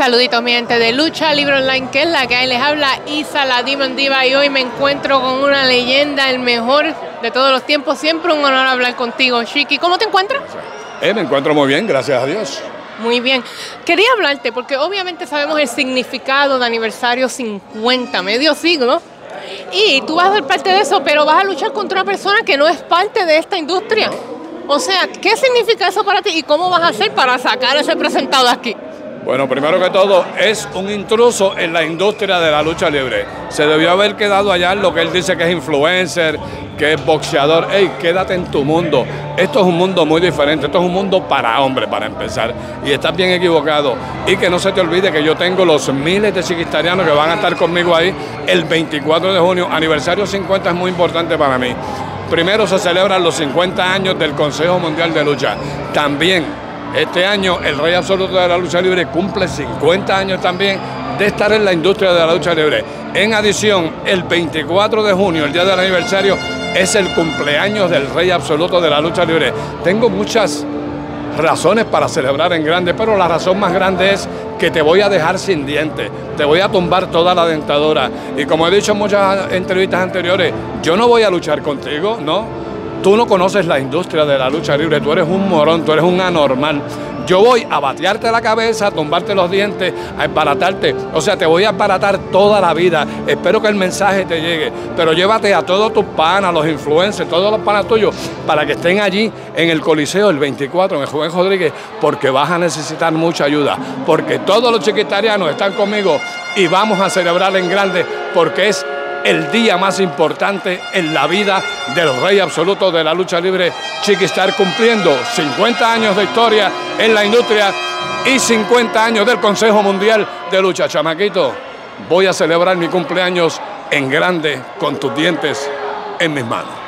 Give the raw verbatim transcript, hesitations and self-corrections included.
Saluditos mi gente de Lucha Libre Online, que es la que ahí les habla Isa la Demon Diva, y hoy me encuentro con una leyenda, el mejor de todos los tiempos. Siempre un honor hablar contigo, Chicky. ¿Cómo te encuentras? Eh, me encuentro muy bien, gracias a Dios. Muy bien. Quería hablarte porque obviamente sabemos el significado de aniversario cincuenta, medio siglo. Y tú vas a ser parte de eso, pero vas a luchar contra una persona que no es parte de esta industria. O sea, ¿qué significa eso para ti y cómo vas a hacer para sacar ese presentado de aquí? Bueno, primero que todo, es un intruso en la industria de la lucha libre. Se debió haber quedado allá en lo que él dice que es influencer, que es boxeador. Ey, quédate en tu mundo. Esto es un mundo muy diferente. Esto es un mundo para hombres, para empezar. Y estás bien equivocado. Y que no se te olvide que yo tengo los miles de chiquistarianos que van a estar conmigo ahí el veinticuatro de junio. Aniversario cincuenta es muy importante para mí. Primero se celebran los cincuenta años del Consejo Mundial de Lucha. También, este año el Rey Absoluto de la Lucha Libre cumple cincuenta años también de estar en la industria de la lucha libre. En adición, el veinticuatro de junio, el día del aniversario, es el cumpleaños del Rey Absoluto de la Lucha Libre. Tengo muchas razones para celebrar en grande, pero la razón más grande es que te voy a dejar sin dientes, te voy a tumbar toda la dentadura. Y como he dicho en muchas entrevistas anteriores, yo no voy a luchar contigo, ¿no? Tú no conoces la industria de la lucha libre, tú eres un morón, tú eres un anormal. Yo voy a batearte la cabeza, a tumbarte los dientes, a embaratarte. O sea, te voy a embaratar toda la vida. Espero que el mensaje te llegue. Pero llévate a todos tus panas, los influencers, todos los panas tuyos, para que estén allí en el Coliseo el veinticuatro, en el Juan Rodríguez, porque vas a necesitar mucha ayuda. Porque todos los chiquitarianos están conmigo y vamos a celebrar en grande, porque es el día más importante en la vida del Rey Absoluto de la Lucha Libre, Chicky Starr, cumpliendo cincuenta años de historia en la industria y cincuenta años del Consejo Mundial de Lucha. Chamaquito, voy a celebrar mi cumpleaños en grande con tus dientes en mis manos.